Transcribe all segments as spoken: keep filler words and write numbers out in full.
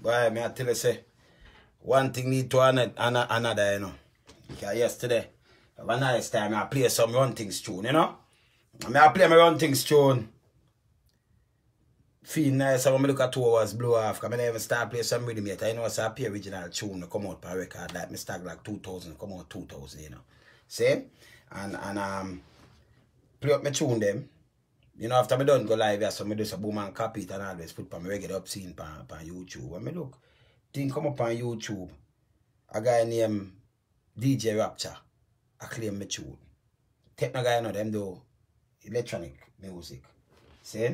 Boy, I me tell you, say, one thing need to another, you know. Because yesterday, have a nice time, I play some Run Things tune, you know. I play my Run Things tune. Feel nice when I look at two hours blow off, because I never start playing some rhythm yet. I know it's a pure original tune come out per record, like Mister Black two thousand, come out two thousand, you know. See? And, and um, play up my tune them. You know, after I done go live here, so I do some boom and copy it and always put my regular up scene on YouTube. When I look, thing come up on YouTube, a guy named D J Rapture, I claim my tune. Techno guy, you know, them do electronic music. See?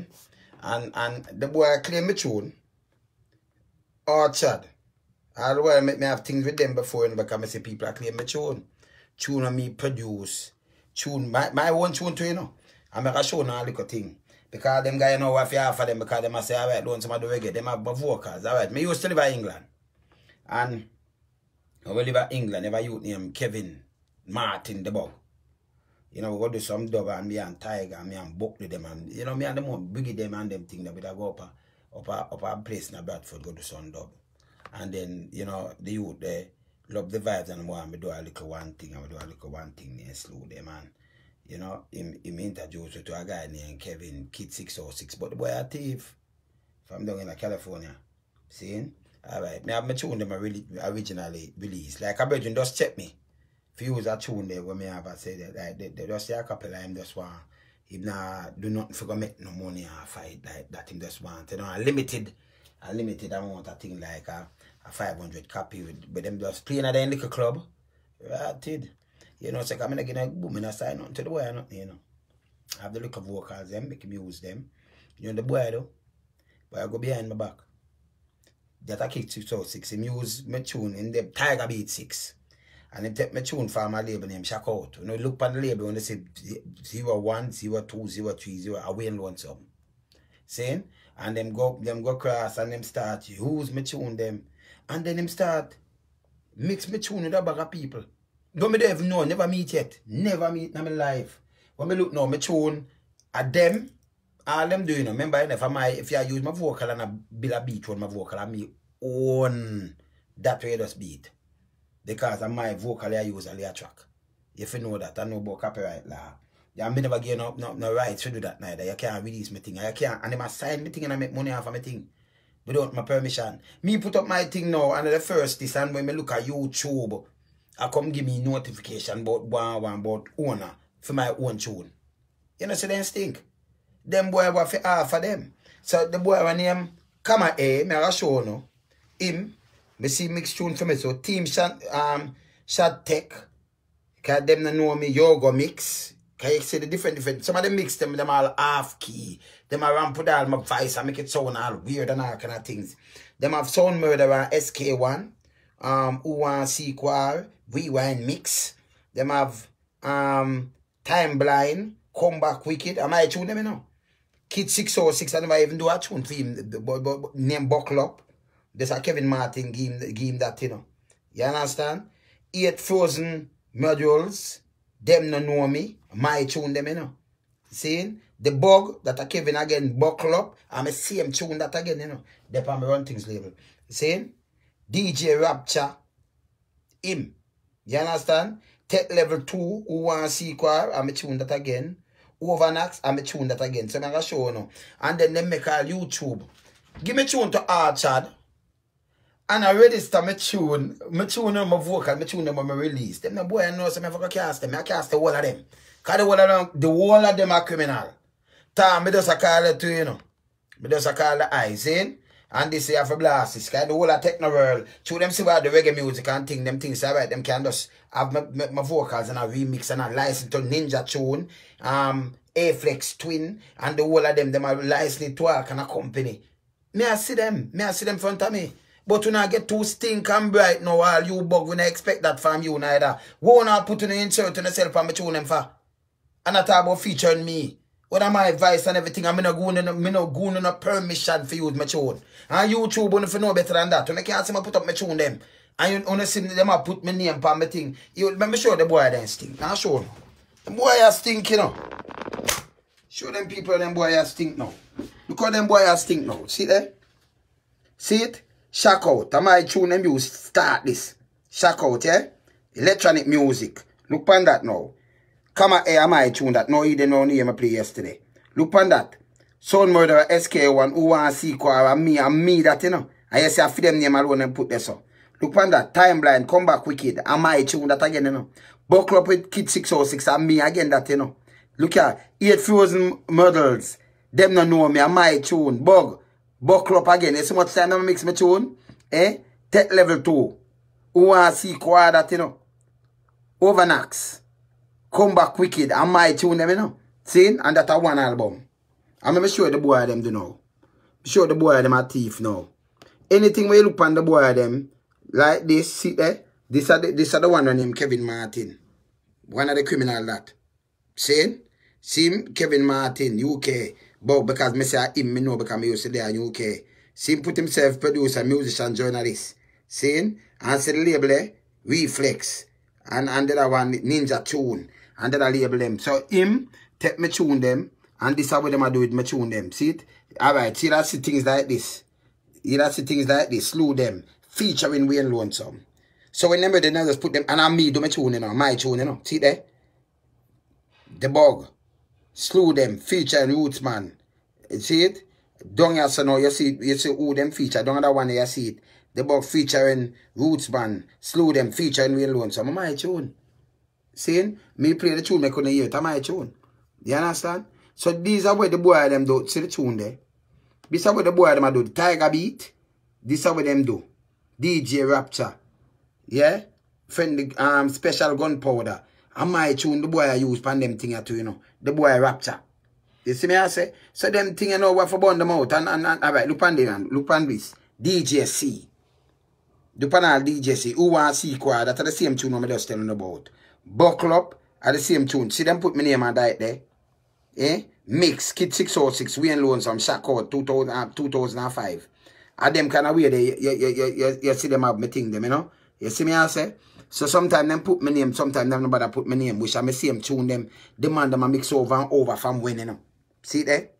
And, and the boy I claim my tune, Orchard. All the while I make me have things with them before, and because I see people I claim my tune. Tune on me produce. Tune, my, my own tune too, you know. I make a show now a little thing. Because them guys, you know what you have for them, because them say, all right, don't somebody do reggae. Them have vocals, all right. Me used to live in England. And when we live in England, have a youth named Kevin Martin, the Bug. You know, we go do some dub and me and Tiger and me and Buckley them. And, you know, me and them won't biggie them and them thing that we go up a, up a, up a place in Bradford, go do some dub. And then, you know, the youth, they love the vibes and more, and we do a little one thing and we do a little one thing and slow them, man. You know, him, him introduced to a guy named Kevin, Kid six oh six, but the boy a thief from down in California. See? Alright, me have my tune them originally released. Like a virgin just check me. If you use a tune there when me have a say that, like, they, they just say a couple of him just want, him not do nothing for make no money or fight like that, him just want, you know, a limited, a limited amount of thing like a, a five hundred copy with, with them just playing at the little club. Ratted. You know, so I'm not going to boom and I sign on to the boy or nothing, you know. I have the look of vocals, them, make him use them. You know, the boy, though, but I go behind my back. That I kick six oh six, him use my tune in the Tiger Beat six. And him take my tune from my label named Shock Out. You know, look on the label when they say zero one, zero two, zero three, zero, a Wayne Lonesome. Saying? And them go, them go cross and them start use my tune them. And then them start mix my tune with a bag of people. Don't me even know, never meet yet. Never meet in my life. When I look now, my tune at them, all them do, you know. Remember, if I if I use my vocal and I build a beat with my vocal, I me own that way just beat. Because I'm my vocal I use a layer track. If you know that, I know about copyright law. Yeah, I never get no, no, no rights to do that neither. You can't release my thing. I can't, and I sign my thing and I make money off of my thing. Without my permission. Me put up my thing now, and the first this, and when I look at YouTube, I come give me notification about one, one, about owner for my own tune. You know, so they stink. Them boy were for half of them. So the boy when him come at A, I show no. Him, me see mixed tune for me. So Team Shadatek, because them no know me, Yoga Mix. Because you see the different, different. Some of them mix them, them all half key. Them I ramp with all my voice and make it sound all weird and all kind of things. Them have Sound Murderer, S K one. Um, Uwan Sequel, Rewind Mix. Them have um, Time Blind, Comeback Wicked. Am I tune them, you know? Kid six oh six, I never even do a tune for him. But, but, name Buckle Up. There's a Kevin Martin game, game that, you know. You understand? Eight Frozen Modules. Them no know me. My tune them, you know. Seeing? The Bug, that a Kevin again, Buckle Up. I'm a same tune that again, you know. They're on my Run Things label. Seeing? D J Rapture, him. You understand? Tek Level two, who want sequel, I'm a tune that again. Ova Nexx, I'm a tune that again. So I'm going to show you now. And then they make all YouTube. Give me tune to Orchard. And I register my tune. My tune on my vocal, my tune on my release. Them the boy I know, so I'm going to cast them. I cast the whole of them. Because the whole of them, the whole of them are criminal. Tom, I just call it to you know. I just call the eyes, eh? And they say, I have a blast. This guy, the whole of techno world. Show them see what the reggae music and thing, them things. I write them can just have my, my, my vocals and a remix and a license to Ninja Tune, um, Aphex Twin, and the whole of them, them are licensed to work and a company. Me, I see them. Me, I see them in front of me. But when I get too stink and bright now, all you bug, when I expect that from you neither. Won't I put in an insert on yourself and me tune them for? And I talk about featuring me. What am my advice and everything? I'm not going to no permission for you with my tune. And YouTube won't know better than that. When I can't see me put up my tune them. And you only see them I put my name on my thing. You let me show the boy then stink. Now show them. The boy are stink, you know. Show them people them boy are stink now. Look how them boy are stink now. See there? See it? Shock Out. I might tune and you start this. Shock Out, yeah? Electronic music. Look on that now. Come on, hey, I might tune that. No, he didn't know me play yesterday. Look on that. Sound Murderer, S K one, who wants to see and me, and me that, you know. I yes, I feel them name alone and put this on. Look on that. Time Blind, Come Back Wicked. I might tune that again, you know. Buckle Up with Kid six oh six and me again that, you know. Look here. Eight Frozen Modules. Them no know me. I might tune. Bug. Buckle Up again. It's so much time I mix my tune. Eh? Tek Level two. Who wants to see that, you know. Ova Nexx. Come Back Wicked. I might tune them, you know. See? And that's a one album. I'm going to show the boy them do now. Show the boy them a thief now. Anything where you look on the boy them, like this, see there. This are the, this are the one named Kevin Martin. One of the criminal that. See? See him? Kevin Martin, U K. But because I say him, I know because I used to there in U K. See him put himself producer, musician, journalist. See him? And see the label there, Reflex. And, and the other one, Ninja Tune. And the other label them. So him, take me tune them. And this is what I do with my tune them. See it? Alright, see that's the things like this. You that's the things like this. Slew them. Featuring Wayne Lonesome. So remember they now just put them. And I'm me do my tune, you know. My tune, you know. See there? The Bug. Slew them. Featuring Roots Man. See it? Don't you know, you see you see who them feature. Don't that one you see it. The Bug featuring Roots Man. Slew them. Featuring Wayne Lonesome. My tune. See? Me play the tune, I couldn't hear it. My tune. You understand? So these are where the boy them do. See the tune there. This is what the boy them do. The Tiger Beat. This is what them do. D J Rapture. Yeah? Friendly um special gunpowder. I might tune the boy I use pan them thing at you know. The boy Rapture. You see me I say? So them thing you know what for burn them out and and, and alright, look on them, look on this. D J C. The panel D J C. Who wants to see quad? That's the same tune I'm just telling about. Buckle Up at the same tune. See them put my name on that there. Eh? Mix, Kid six oh six, Wayne Lonesome, Shock Out, two thousand five. At them kind of way, they, you, you, you, you, you see them have me thing, them, you know? You see me, I say? So sometimes them put my name, sometimes them nobody put my name, which I may see them tune them, demand them a mix over and over from when, you know? See there?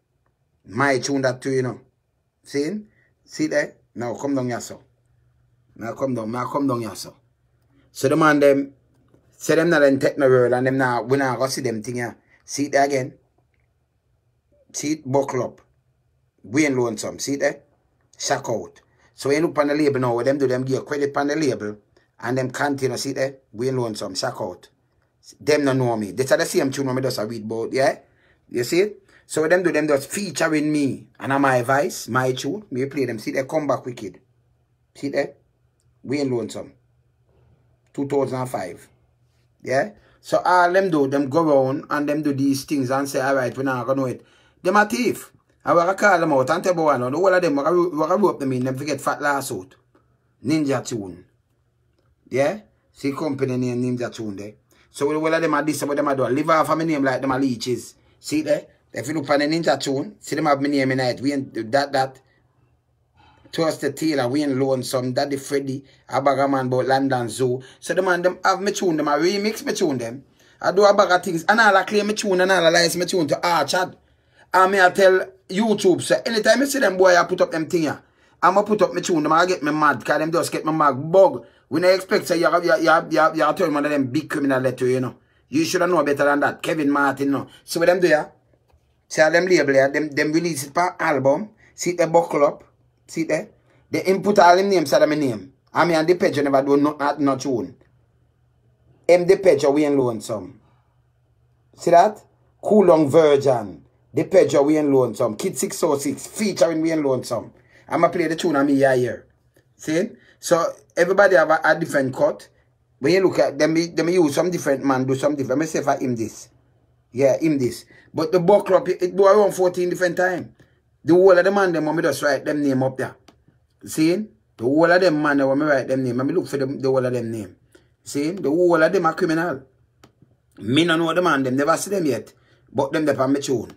My tune that too, you know? See? See there? Now come down here, so. Now come down, now come down here, so. So the man, them, say them not in techno world, and them now, we now go see them thing, yeah? See there again? See it? Buckle Up. Wayne Lonesome. See it there? Shock Out. So when you look on the label now, them do them give credit on the label and them continue. See it there? Wayne Lonesome. Shock Out. Them don't know me. They are the same tune when I just read about. Yeah? You see it? So when them do them just featuring me and I'm my voice, my tune, me play them. See it there? Come Back Wicked. See it there? Wayne Lonesome. two thousand five. Yeah? So all them do, them go around and them do these things and say, alright, we're not going to know it. Them a thief. I will call them out and tell them one. All of them will rope them in. Them forget Fat Lawsuit. Ninja Tune. Yeah? See company name Ninja Tune there. So all of them are this and what them are doing. Live off of my name like them are leeches. See there? If you look on the Ninja Tune, see them have my name in it. We ain't that, that. Toss the Taylor, Wayne Lonesome, Daddy Freddy, a bag of man about London Zoo. So the man them have me tune them. I remix me tune them. I do a bag of things. And all I claim me tune and all I lies me tune to Orchard. And me I tell YouTube, so anytime I see them boy, I put up them thing here. I'm going to put up my tune, I get me mad, because them just get me mad. Bug, when I expect, so you have, you have, you have, you have told me one of them big criminal letter, you know. You should have known better than that. Kevin Martin, no. So what them do here? See how them label here, them, them release it per album. See the Buckle Up. See there? They input all them names out of my name. And me and the Depedro never do not not, not tune. M Depedro, Wayne Lonesome. See that? Cool Long Virgin. Depedro, Wayne Lonesome. Kid six oh six. Featuring Wayne Lonesome. I'ma play the tune on me here, here. See? So everybody have a, a different cut. When you look at them, them use some different man, do some different. Let me say for him this. Yeah, him this. But the Buckle Up, it, it do around fourteen different time. The whole of the man them when me just write them name up there. See? The whole of them man when me write them name. When me look for them, the whole of them name. See? The whole of them are criminal. Me no know the man them, never see them yet. But them they on my tune.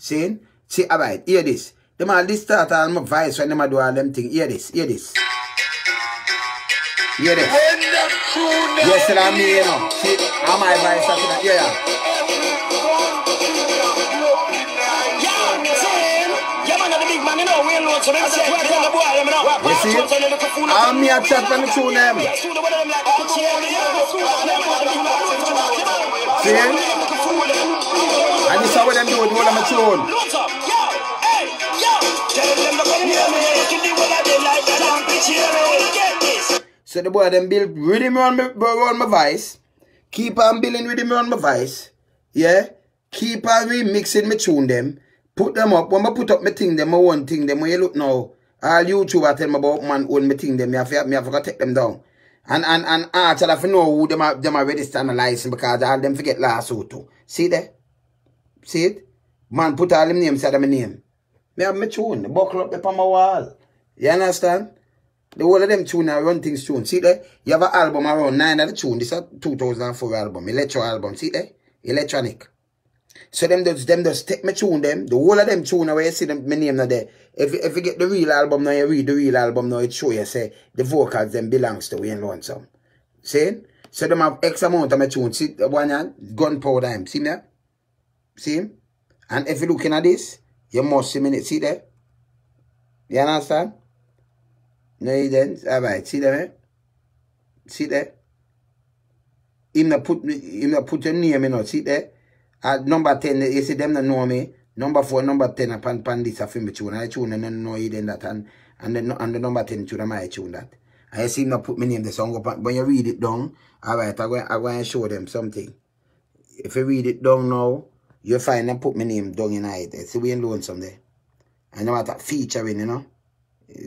See? See, alright, hear this. Them all this start all my voice when them do all them things. Hear this, hear this. Hear this. Yes, sir, I'm me, you know. See, all my voice after that. Yeah, yeah. You see it? I'm here to chat when I tune them. See it? And this is how them do it, what I'm tune. So the boy them build rhythm around my, around my voice. Keep on building rhythm around my voice. Yeah? Keep on remixing my tune them. Put them up. When I put up my thing them, my one thing them, when you look now, all YouTuber tell me about man own my thing them, I have, have to take them down. And and and Archer, I know who them are, them are ready to analyze because all them forget last out too. See there? See it? Man put all them names out of my name. I have my tune, the buckle up upon my wall. You understand? The whole of them tune are Run Things tune. See there? You have an album around nine of the tune. This is a two thousand four album, electro album. See there? Electronic. So them does them does take my tune them. The whole of them tune where you see them my name now there. If if you get the real album now, you read the real album now, it show you say the vocals them belongs to Wayne Lonesome. See? So them have X amount of my tune. See one hand, gunpowder him. See me? See him? And if you looking at this, you must see me. See there? You understand? No you didn't. Alright, see there, eh? See there? Him not put him not put your name in, see there? At number ten, you see them that know me. Number four, number ten, upon pan this, I feel me tune. I tune and then know you then that. And, and, the, and the number ten tune, I might tune that. I see them put my name, the song up. When you read it down, alright, I'm going to show them something. If you read it down now, you'll find them put my name down in it. See, we ain't Lonesome there. And no matter featuring, you know.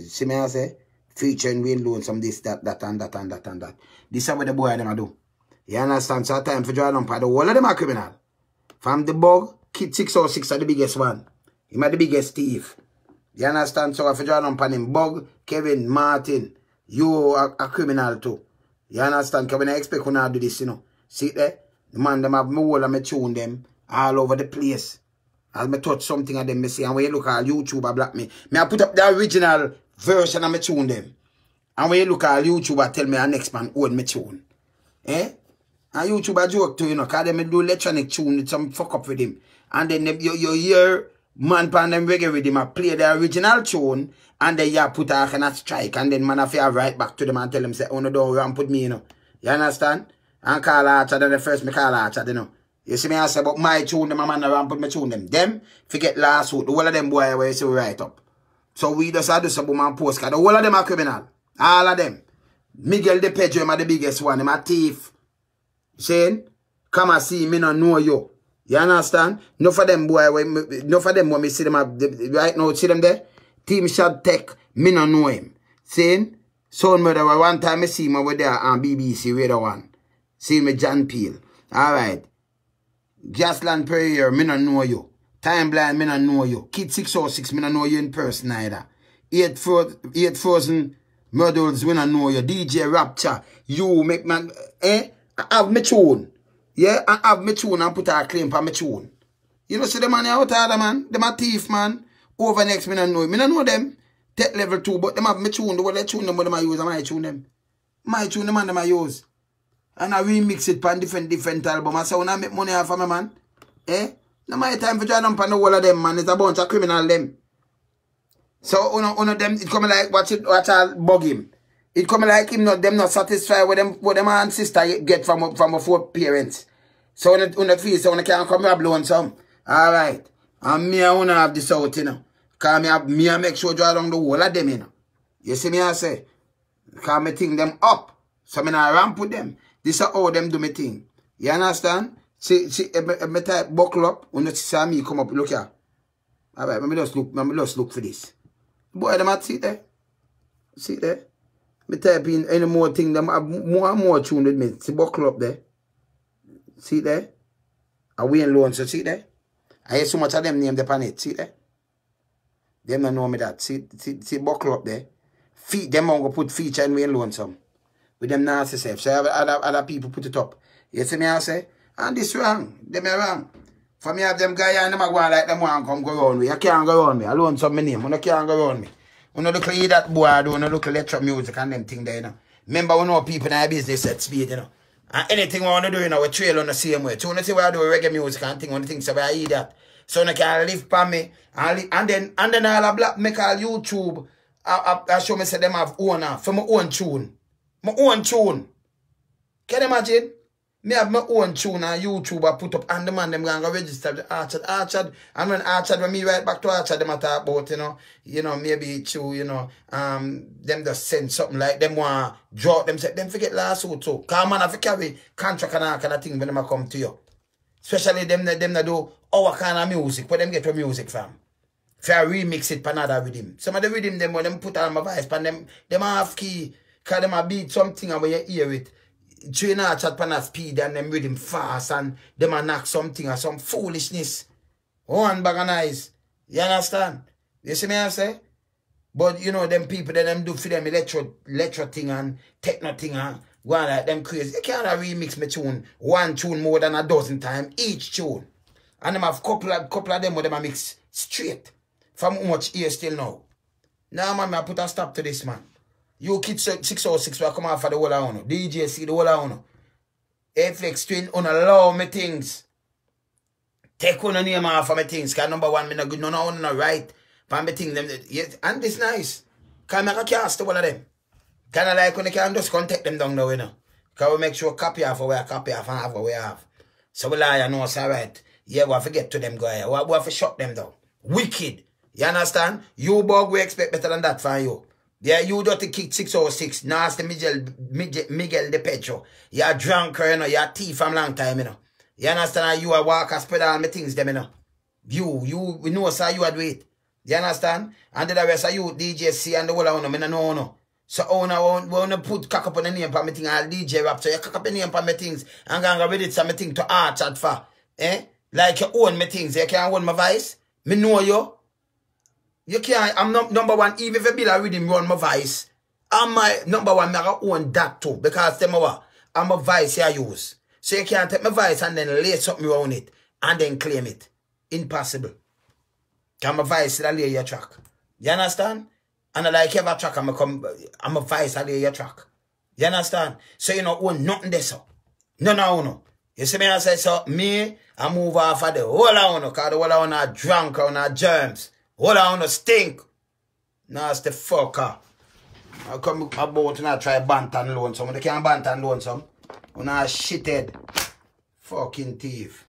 See me, I say? Featuring, we ain't Lonesome, this, that, that, and that, and that, and that. This is what the boy them I do. You understand? So, time for drawing on the wall of them are criminal. From the Bug, Kid six oh six are the biggest one. Him are the biggest thief. You understand? So if you draw down on him, Bug, Kevin Martin, you are a criminal too. You understand? Because when I expect you not do this, you know. See there? The man, them have my whole and me tune them all over the place. As me touch something of them, me see. And when you look at YouTuber black me, me I put up the original version of me tune them. And when you look at YouTuber tell me the next man own me tune. Eh? And YouTuber joke too, you know, because they do electronic tune with some fuck up with him. And then you, you hear man pan them reggae with him and play the original tune and then you put a kind of strike and then man I feel right back to them and tell them say, oh no, don't run put me, you know. You understand? And call Archer, then the first me call Archer, you know. You see me I say, but my tune them, a man around put my tune them. Them, forget last week, the whole of them boy where you see right up. So we just had to sub man post because the whole of them are criminal. All of them. Miguel Depedro are the biggest one, him a thief. Saying, come and see me, no know you. You understand? No for them boy, no for them when me see them right now, see them there. Team Shadatek, me no know him. Saying, Sound Murderer, one time I see him over there on B B C Radio one. See me John Peel. Alright. Jaslyn Prayer, me no know you. Time Blind, me no know you. Kid six oh six, me no know you in person either. Eight, Fro Eight Frozen Modules, we no know you. D J Rapture, you make man, eh? I have my tune. Yeah, I have my tune and put a claim for my tune. You know, see the man out there, man. Them a thief, man. Ova Nexx, me don't know. Me don't know them. Tek Level two, but them have my tune. The way they tune them, but them I use, and I tune them. My tune, the man, them I use. And I remix it for different, different album. I say, when I make money off of my man, eh? Now my time for try them for the whole of them, man. It's a bunch of criminal, them. So, one of, one of them, it come like, watch it, watch all bug him. It come like him not them not satisfied with them what them and sister get from from a four parents. So on the on the face on the can come here blowing some. Alright. And me I wanna have this out, you know. Cause me I, me I make sure draw down the whole of them, you know. You see me I say? Cause me think them up. So me I ramp with them. This is how them do me thing. You understand? See see if me type buckle up, when you see me come up, look here. Alright, let me just look, let me just look for this. Boy, them at see there. See there. Me type in any more thing, them have more and more tune with me. See buckle up there. See there? I we alone, so see there? I hear so much of them name the planet. See there? Them don't know me that. See, see, see buckle up there. Feet them I'm gonna put feature and we alone some. With them nasty self. So I have other other people put it up. You see me I say? And this wrong. Them are wrong. For me have them guy and them are going like them one come go round me. I can't go round me. I loan some my name. I can't go round me. We don't look like that boy, I don't look like electro music and them thing there, you know. Remember, we know people in our business at speed, you know. And anything we want to do, you know, we trail on the same way. So, when you see what I do reggae music and thing, when you think, so I hear that. So they can live for me. And, and then and then all a black make all YouTube. I, I, I show me say them have owner for my own tune. My own tune. Can you imagine? Me have my own tune on YouTube I put up and the man them gonna go register to Orchard, Orchard. And when Orchard, when me right back to Orchard, them I talk about, you know, you know, maybe it's true, you know, um, them just send something like them wanna drop them say, them forget last week too. Cause man have to carry contract and all kind of thing when them come to you. Especially them that them that do our kind of music, where them get your music from. If I remix it, panada with him. Some of the rhythm them when them put on my voice, pan them them half key, cause them a beat something and when you hear it. Train Orchard pan a speed and them rhythm fast and them a knock something or some foolishness. One bag of eyes. You understand? You see me I say? But you know them people that them do for them electro electro thing and techno thing and go on like them crazy. You can't remix my tune one tune more than a dozen times each tune. And them have couple of couple of them with them a mix straight. From how much here still now. Now man, I put a stop to this man. You Kid six oh six will come out for the whole of you. D J C, the whole of you. Aphex Twin, allow me things. Take one name off of my things. Because number one, I'm not good. No, no, no, right. But my thing, them, yes. And this nice. Because I can cast the whole of them. Kind of like when you can just contact them down the way now. Because we make sure copy half of where copy half and half of where half. So we lie and know it's all right. Yeah, we have to get to them, guys. We have to shut them down. Wicked. You understand? You, Bug, we expect better than that from you. Yeah, you don't kick six oh six. Nasty Miguel, Miguel, Miguel Depedro. You're a drunker, you know. You're a thief from long time, you know. You understand? You a walker, spread all my things, them, you know. You, you, we know, sir, you a do it. You understand? And the rest of you, D J C and the whole of them, I know, no. So, oh, no, we want to put cock up on the name for my thing, and D J Rapture. You cock up the name for my things, and gonna read it, so my thing to Orchard for. Eh? Like you own my things, you can't own my voice. Me know you. You can't, I'm not number one, even if a bill I read him run my voice, I'm my number one, I own that too, because them are, I'm a voice I use. So you can't take my voice and then lay something around it, and then claim it. Impossible. Because my voice that lay your track. You understand? And I like every track, I'm a, come, I'm a voice I lay your track. You understand? So you don't own nothing there, so. No, no, no. You see me, I say, so me, I move off of the whole of you, because the whole of you are drunk, on our germs. Hold on to stink. Nasty fucker. I come about and I try Bantan Lonesome. They can't Bantan Lonesome. When I shithead. Fucking thief.